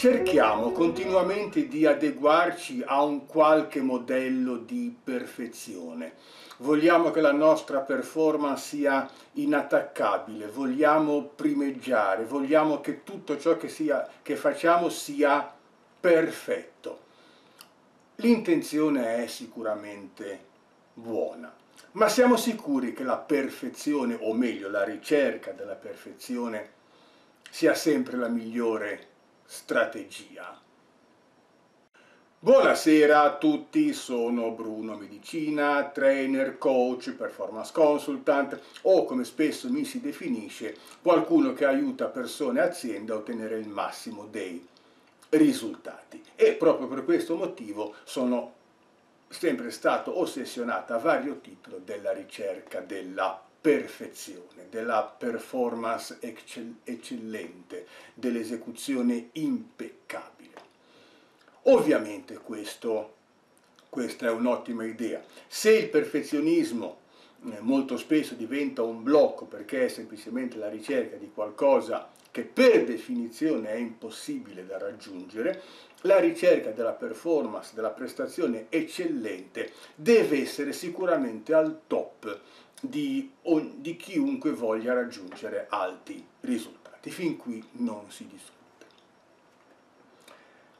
Cerchiamo continuamente di adeguarci a un qualche modello di perfezione. Vogliamo che la nostra performance sia inattaccabile, vogliamo primeggiare, vogliamo che tutto ciò che facciamo sia perfetto. L'intenzione è sicuramente buona, ma siamo sicuri che la perfezione, o meglio la ricerca della perfezione, sia sempre la migliore strategia? Buonasera a tutti, sono Bruno Medicina, trainer, coach, performance consultant o, come spesso mi si definisce, qualcuno che aiuta persone e aziende a ottenere il massimo dei risultati. E proprio per questo motivo sono sempre stato ossessionato a vario titolo della ricerca della perfezione, della performance eccellente, dell'esecuzione impeccabile. Ovviamente questa è un'ottima idea. Se il perfezionismo molto spesso diventa un blocco perché è semplicemente la ricerca di qualcosa che per definizione è impossibile da raggiungere, la ricerca della performance, della prestazione eccellente deve essere sicuramente al top di chiunque voglia raggiungere alti risultati. Fin qui non si discute.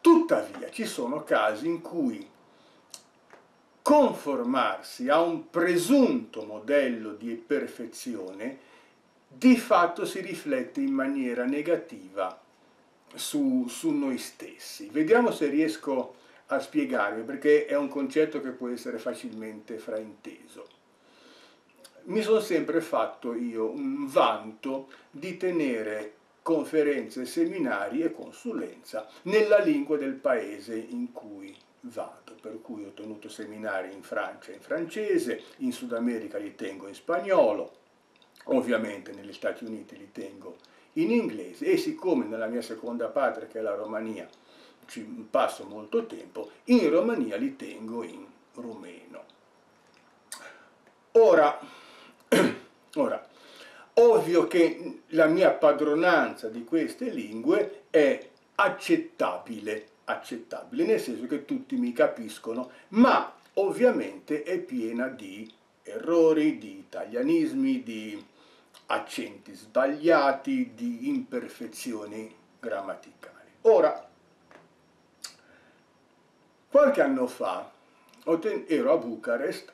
Tuttavia ci sono casi in cui conformarsi a un presunto modello di perfezione di fatto si riflette in maniera negativa su noi stessi. Vediamo se riesco a spiegarvi, perché è un concetto che può essere facilmente frainteso. Mi sono sempre fatto io un vanto di tenere conferenze, seminari e consulenza nella lingua del paese in cui vado, per cui ho tenuto seminari in Francia in francese, in Sud America li tengo in spagnolo, ovviamente negli Stati Uniti li tengo in inglese, e siccome nella mia seconda patria, che è la Romania, ci passo molto tempo, in Romania li tengo in rumeno. Ora, ovvio che la mia padronanza di queste lingue è accettabile, nel senso che tutti mi capiscono, ma ovviamente è piena di errori, di italianismi, di accenti sbagliati, di imperfezioni grammaticali. Ora, qualche anno fa ero a Bucarest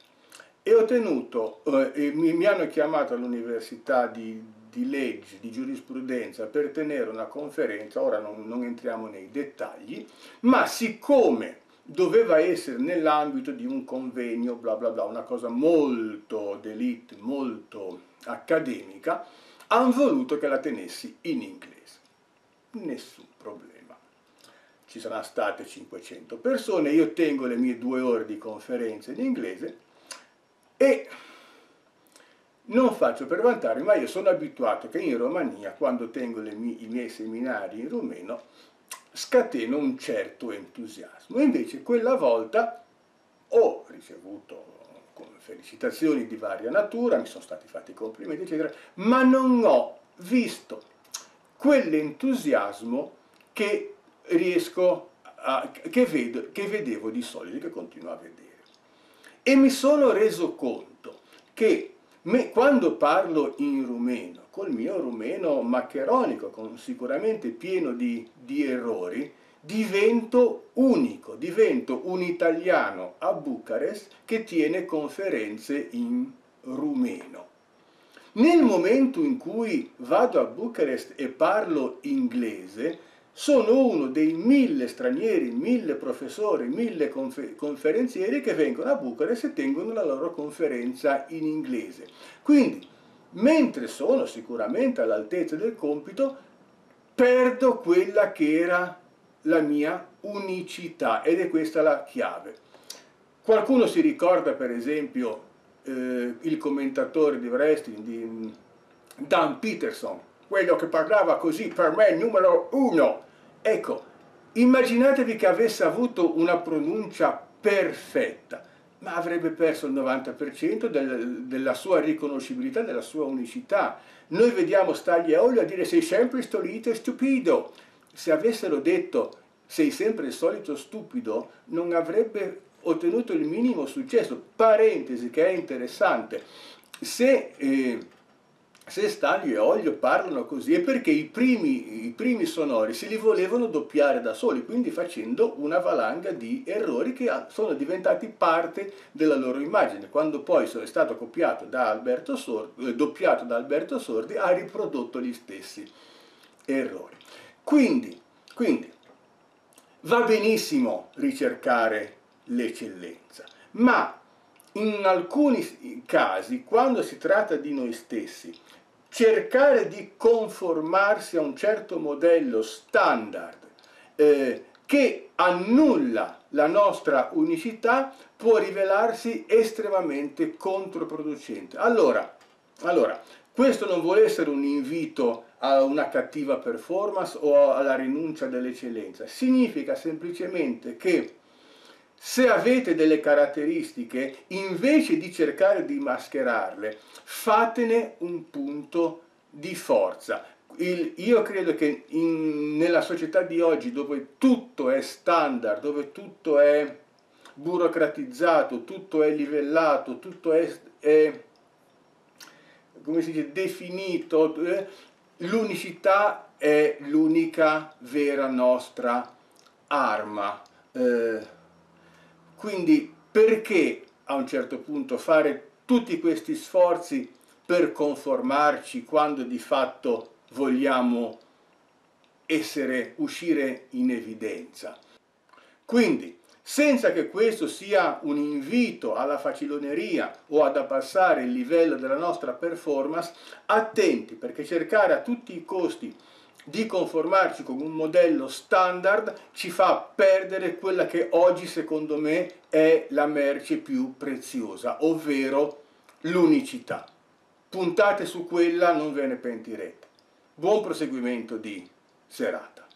e ho tenuto, mi hanno chiamato all'Università di Legge, di Giurisprudenza, per tenere una conferenza. Ora non entriamo nei dettagli, ma siccome doveva essere nell'ambito di un convegno, bla bla bla, una cosa molto d'élite, molto accademica, hanno voluto che la tenessi in inglese. Nessun problema. Ci saranno state 500 persone, io tengo le mie 2 ore di conferenza in inglese, e non faccio per vantarmi, ma io sono abituato che in Romania, quando tengo i miei seminari in rumeno, scateno un certo entusiasmo. Invece quella volta ho ricevuto felicitazioni di varia natura, mi sono stati fatti complimenti, eccetera, ma non ho visto quell'entusiasmo che vedevo di solito, che continuo a vedere. E mi sono reso conto che quando parlo in rumeno, col mio rumeno maccheronico, sicuramente pieno di errori, divento unico, divento un italiano a Bucarest che tiene conferenze in rumeno. Nel momento in cui vado a Bucarest e parlo inglese, sono uno dei 1000 stranieri, 1000 professori, 1000 conferenzieri che vengono a Bucarest e tengono la loro conferenza in inglese. Quindi, mentre sono sicuramente all'altezza del compito, perdo quella che era la mia unicità, ed è questa la chiave. Qualcuno si ricorda, per esempio, il commentatore di wrestling, di Dan Peterson, quello che parlava così: per me numero 1. Ecco, immaginatevi che avesse avuto una pronuncia perfetta, ma avrebbe perso il 90% della sua riconoscibilità, della sua unicità. Noi vediamo Stanlio e Ollio a dire: sei sempre stolito e stupido. Se avessero detto sei sempre il solito stupido, non avrebbe ottenuto il minimo successo. Parentesi che è interessante. Se Stanlio e Ollio parlano così è perché i primi sonori se li volevano doppiare da soli, quindi facendo una valanga di errori che sono diventati parte della loro immagine. Quando poi è stato copiato da Alberto Sordi, doppiato da Alberto Sordi, ha riprodotto gli stessi errori. Quindi va benissimo ricercare l'eccellenza, ma in alcuni casi, quando si tratta di noi stessi, cercare di conformarsi a un certo modello standard che annulla la nostra unicità può rivelarsi estremamente controproducente. Allora, questo non vuole essere un invito a una cattiva performance o alla rinuncia dell'eccellenza, significa semplicemente che se avete delle caratteristiche, invece di cercare di mascherarle, fatene un punto di forza. Io credo che nella società di oggi, dove tutto è standard, dove tutto è burocratizzato, tutto è livellato, tutto è come si dice, definito, l'unicità è l'unica vera nostra arma. Quindi perché a un certo punto fare tutti questi sforzi per conformarci quando di fatto vogliamo uscire in evidenza? Quindi, senza che questo sia un invito alla faciloneria o ad abbassare il livello della nostra performance, attenti, perché cercare a tutti i costi di conformarci con un modello standard ci fa perdere quella che oggi secondo me è la merce più preziosa, ovvero l'unicità. Puntate su quella, non ve ne pentirete. Buon proseguimento di serata.